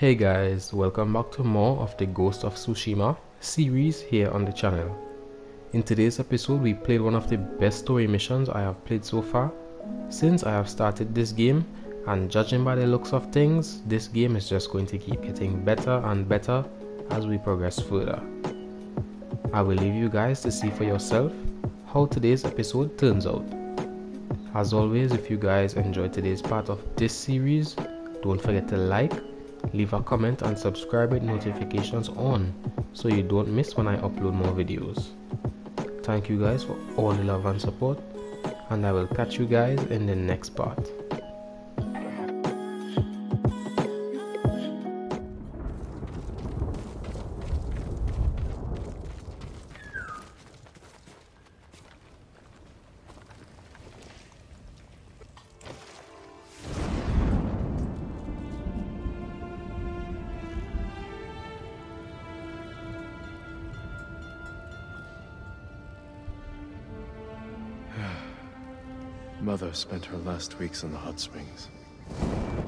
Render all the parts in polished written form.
Hey guys, welcome back to more of the Ghost of Tsushima series here on the channel. In today's episode we played one of the best story missions I have played so far since I have started this game, and judging by the looks of things, this game is just going to keep getting better and better as we progress further. I will leave you guys to see for yourself how today's episode turns out. As always, if you guys enjoyed today's part of this series, don't forget to like, leave a comment and subscribe with notifications on so you don't miss when I upload more videos. Thank you guys for all the love and support, and I will catch you guys in the next part. Mother spent her last weeks in the hot springs.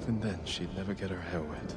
Even then, she'd never get her hair wet.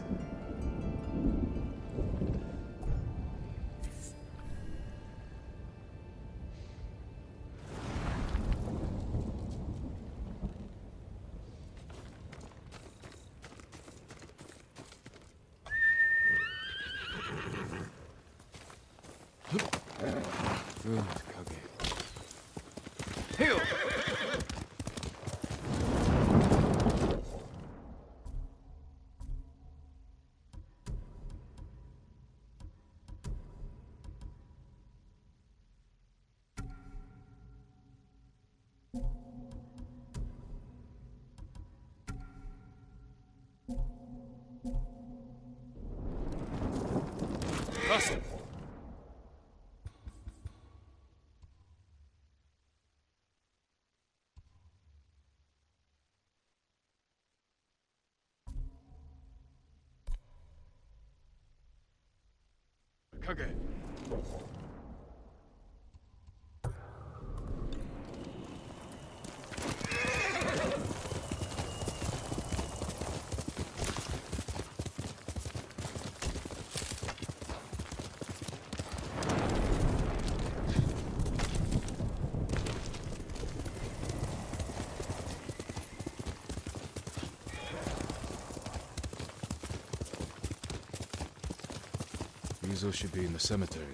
Okay. Rizzo should be in the cemetery.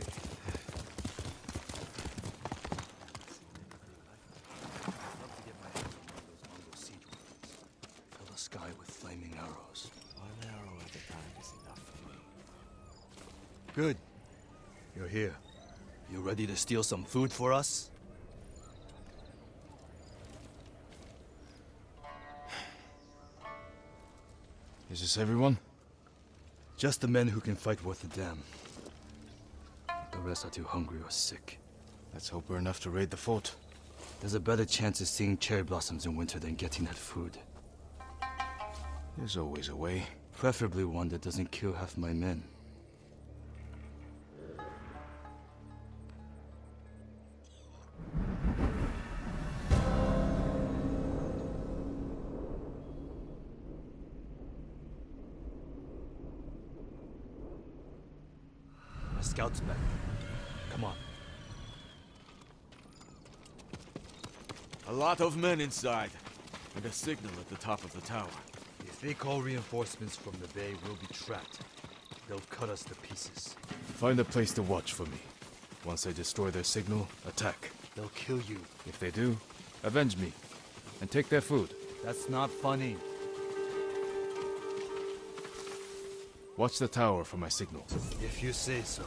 Fill the sky with flaming arrows. One arrow at a time is enough for me. Good. You're here. You ready to steal some food for us? Is this everyone? Just the men who can fight worth a damn. The rest are too hungry or sick. Let's hope we're enough to raid the fort. There's a better chance of seeing cherry blossoms in winter than getting that food. There's always a way. Preferably one that doesn't kill half my men. Scout's back. Come on. A lot of men inside, and a signal at the top of the tower. If they call reinforcements from the bay, we'll be trapped. They'll cut us to pieces. Find a place to watch for me. Once they destroy their signal, attack. They'll kill you. If they do, avenge me, and take their food. That's not funny. Watch the tower for my signal. If you say so.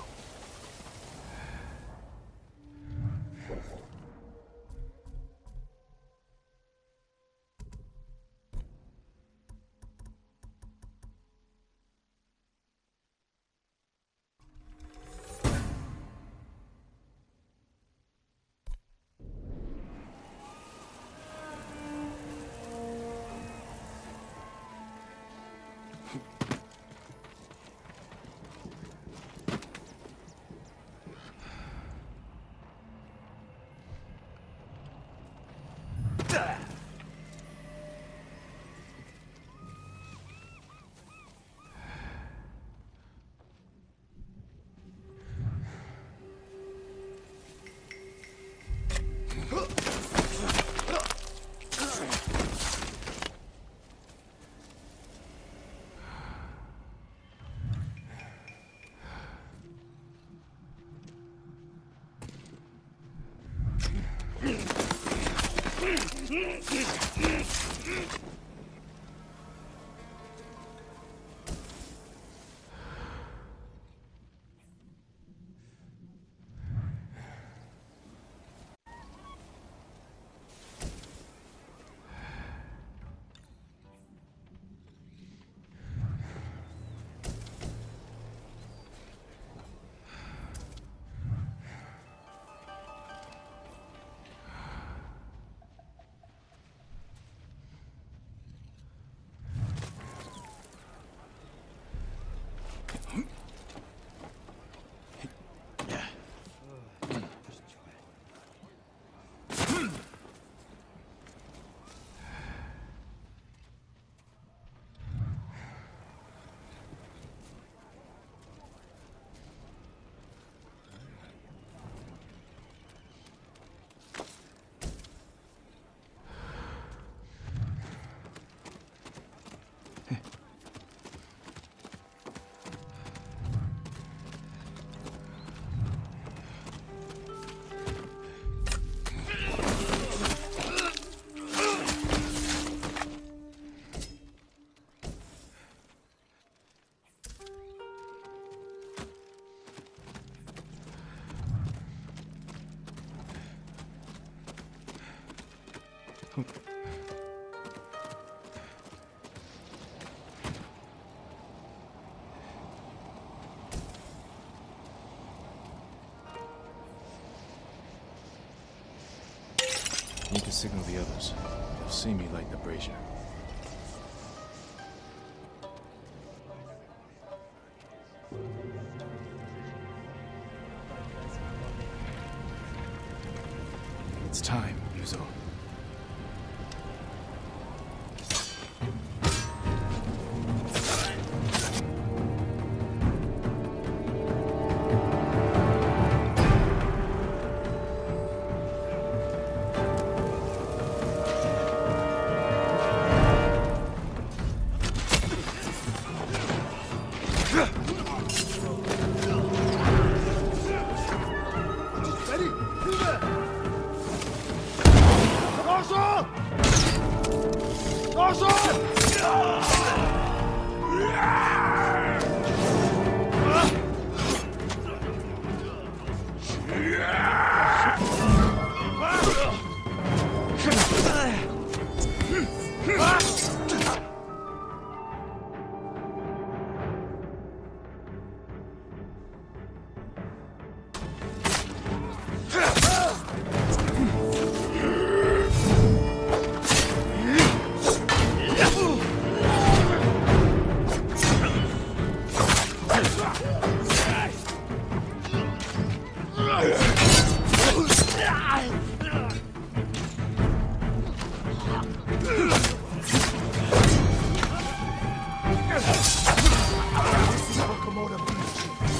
Need to signal the others. They'll see me light the brazier. It's time, Rizzo.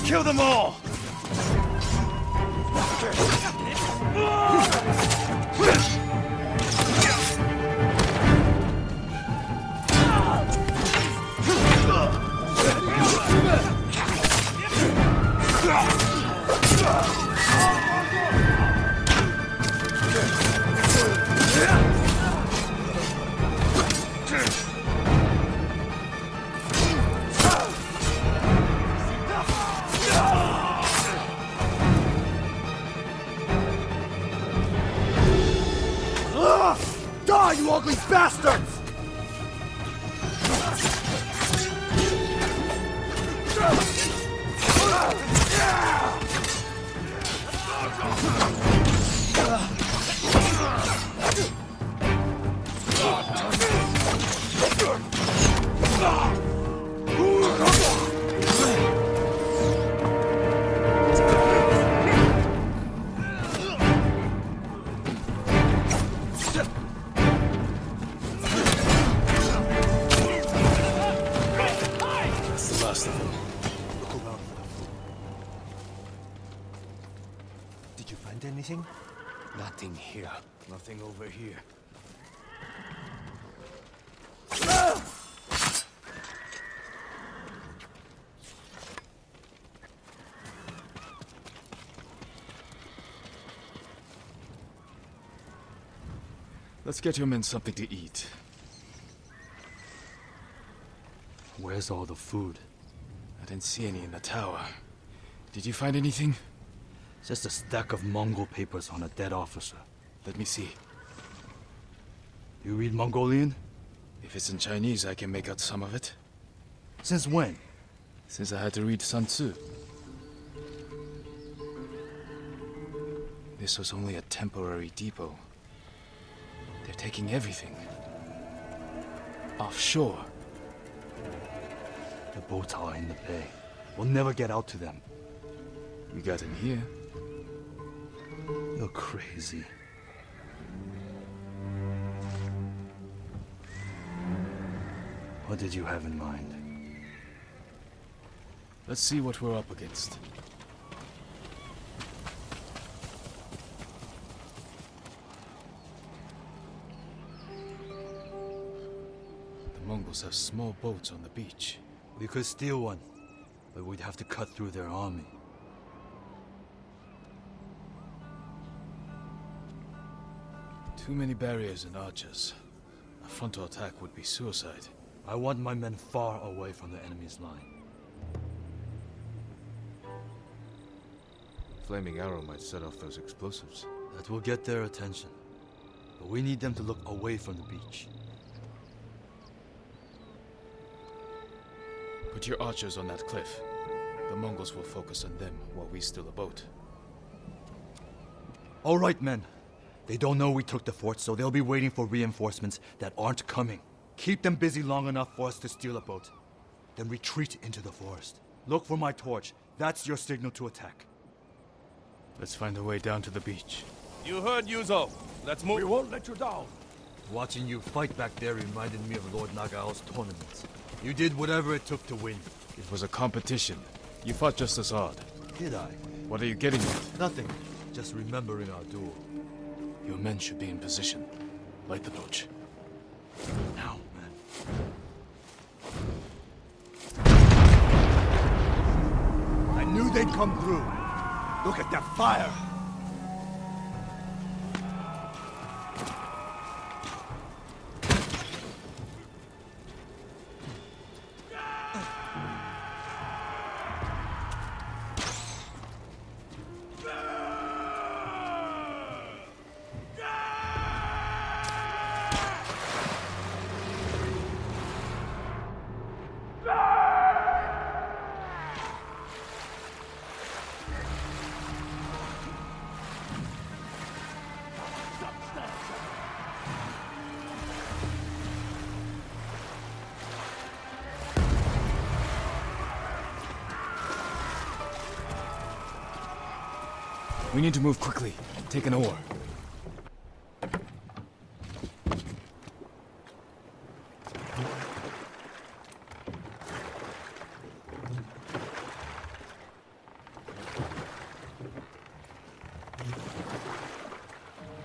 Kill them all! Nothing here. Nothing over here. Let's get your men something to eat. Where's all the food? I didn't see any in the tower. Did you find anything? Just a stack of Mongol papers on a dead officer. Let me see. You read Mongolian? If it's in Chinese, I can make out some of it. Since when? Since I had to read Sun Tzu. This was only a temporary depot. They're taking everything. Offshore. The boats are in the bay. We'll never get out to them. We got in here. You're crazy. What did you have in mind? Let's see what we're up against. The Mongols have small boats on the beach. We could steal one, but we'd have to cut through their army. Too many barriers and archers. A frontal attack would be suicide. I want my men far away from the enemy's line. Flaming arrow might set off those explosives. That will get their attention. But we need them to look away from the beach. Put your archers on that cliff. The Mongols will focus on them while we steal the boat. All right, men. They don't know we took the fort, so they'll be waiting for reinforcements that aren't coming. Keep them busy long enough for us to steal a boat. Then retreat into the forest. Look for my torch. That's your signal to attack. Let's find a way down to the beach. You heard, Yuzo. Let's move. We won't let you down. Watching you fight back there reminded me of Lord Nagao's tournaments. You did whatever it took to win. It was a competition. You fought just as hard. Did I? What are you getting at? Nothing. Just remembering our duel. Your men should be in position. Light the torch. Now, man. I knew they'd come through. Look at that fire! We need to move quickly. Take an oar.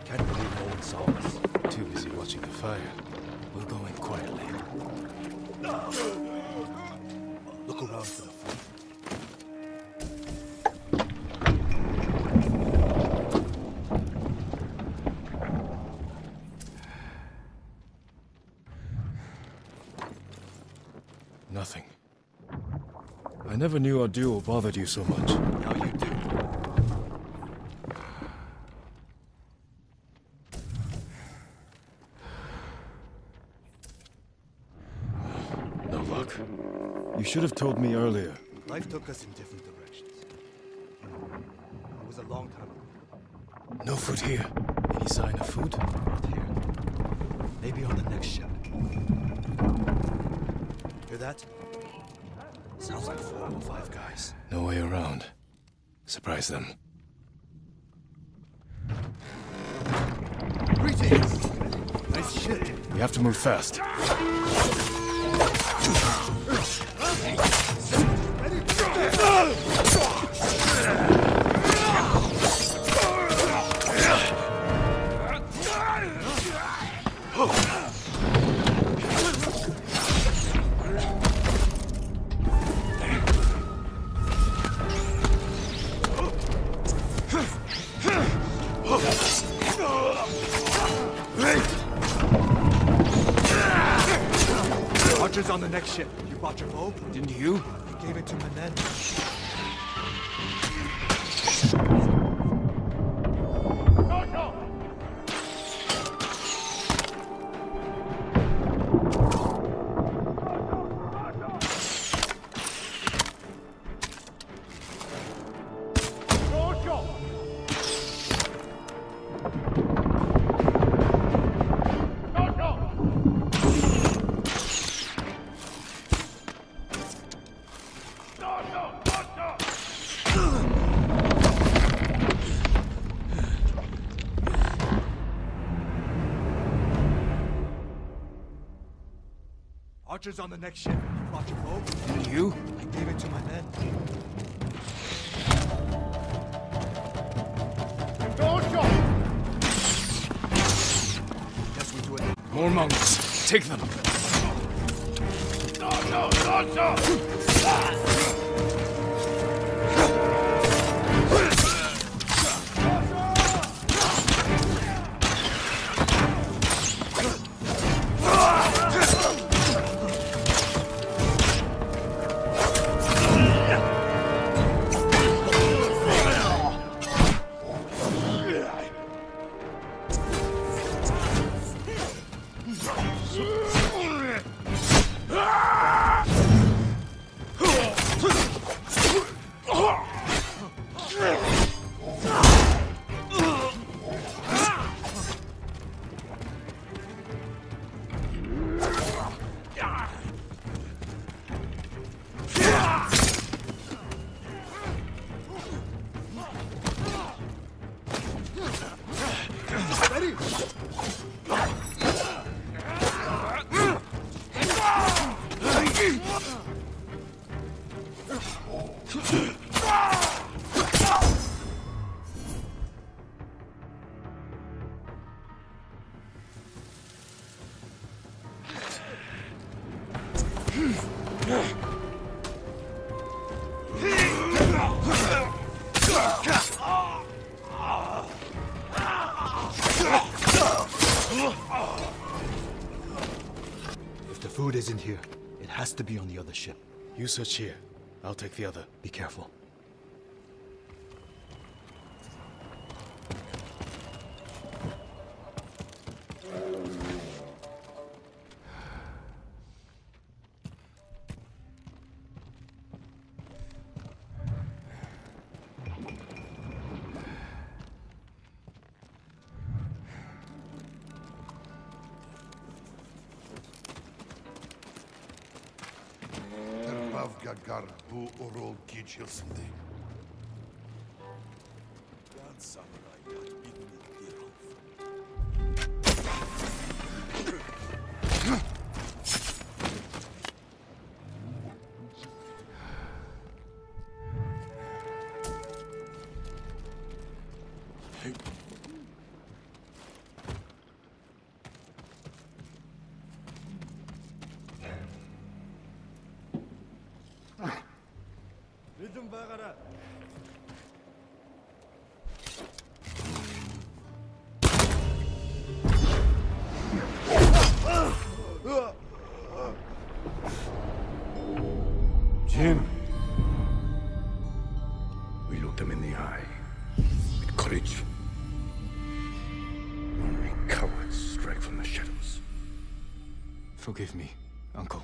Can't believe no one saw us. Too busy watching the fire. We'll go in quietly. Look around for the fire. Nothing. I never knew our duel bothered you so much. Now you do. No luck. You should have told me earlier. Life took us in different directions. It was a long time ago. No food here. Any sign of food? Not here. Maybe on the next ship. Hear that? Sounds like 4 or 5 guys. No way around. Surprise them. Greetings! Nice shit. We have to move fast. Hey! Archer's on the next ship. You bought your bow? Didn't you? I gave it to my men. Archer's on the next ship. You brought your bow? Did you? I gave it to my men. Yes, we do it. More monks. Take them. No. Food isn't here. It has to be on the other ship. You search here. I'll take the other. Be careful. Jin. We looked them in the eye with courage. Only cowards strike from the shadows. Forgive me, Uncle.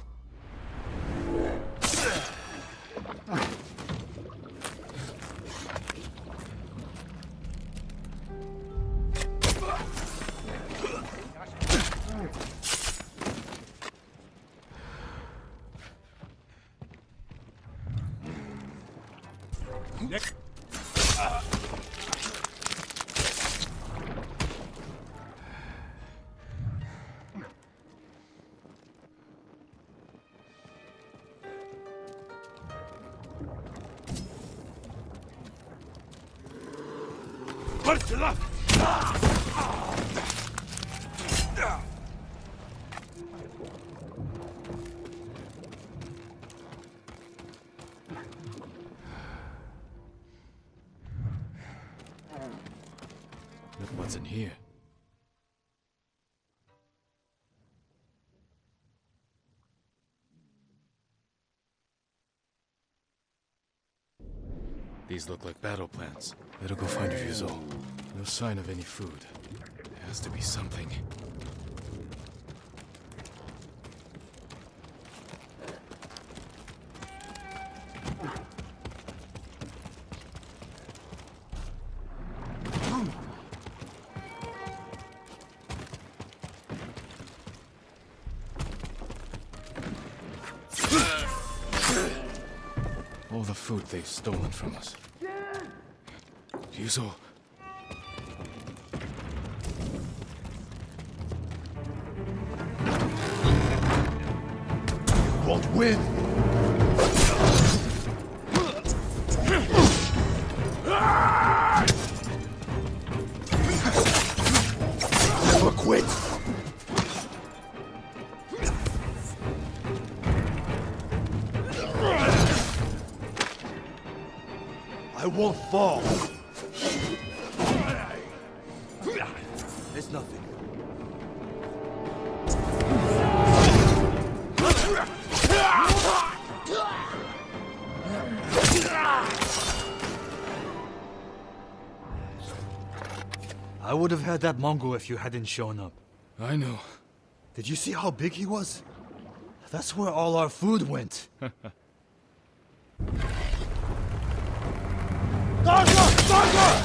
These look like battle plants. Better go find Rizzo. No sign of any food. There has to be something. All the food they've stolen from us. Yuzo. What with? Never quit. I won't fall. It's nothing. I would have had that Mongol if you hadn't shown up. I know. Did you see how big he was? That's where all our food went. Darker!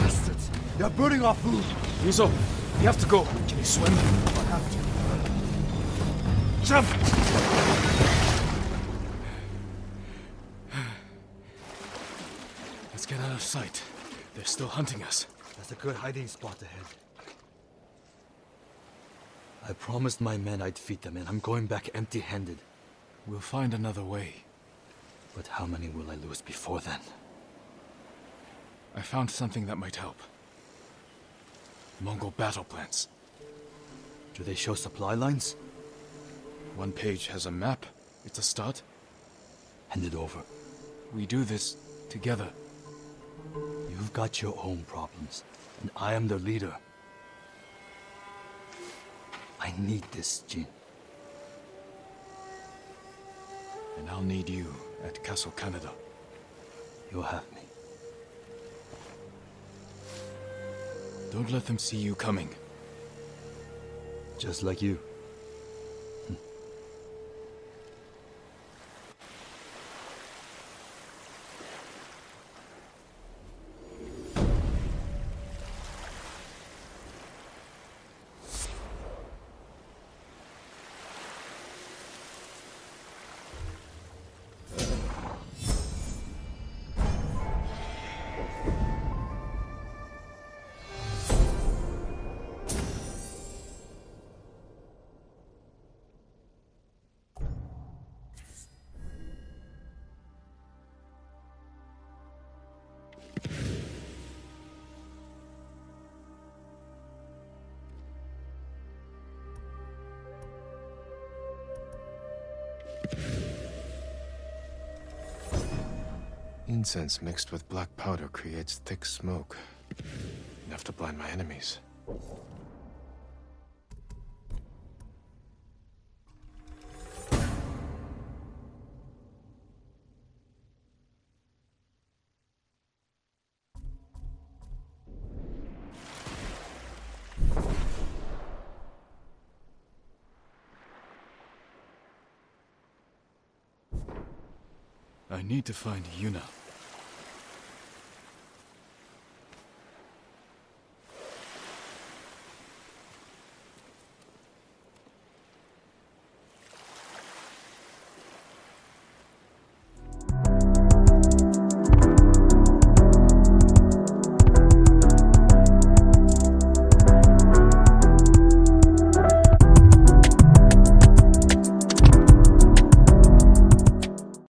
Bastards! They're burning our food! Rizzo, we have to go. Can you swim? I have to. Jump! Let's get out of sight. They're still hunting us. That's a good hiding spot ahead. I promised my men I'd feed them, and I'm going back empty-handed. We'll find another way. But how many will I lose before then? I found something that might help. Mongol battle plants. Do they show supply lines? One page has a map. It's a start. Hand it over. We do this together. You've got your own problems, and I am the leader. I need this, Jin. And I'll need you at Castle Kaneda. You'll have me. Don't let them see you coming. Just like you. Incense mixed with black powder creates thick smoke, enough to blind my enemies. I need to find Yuna.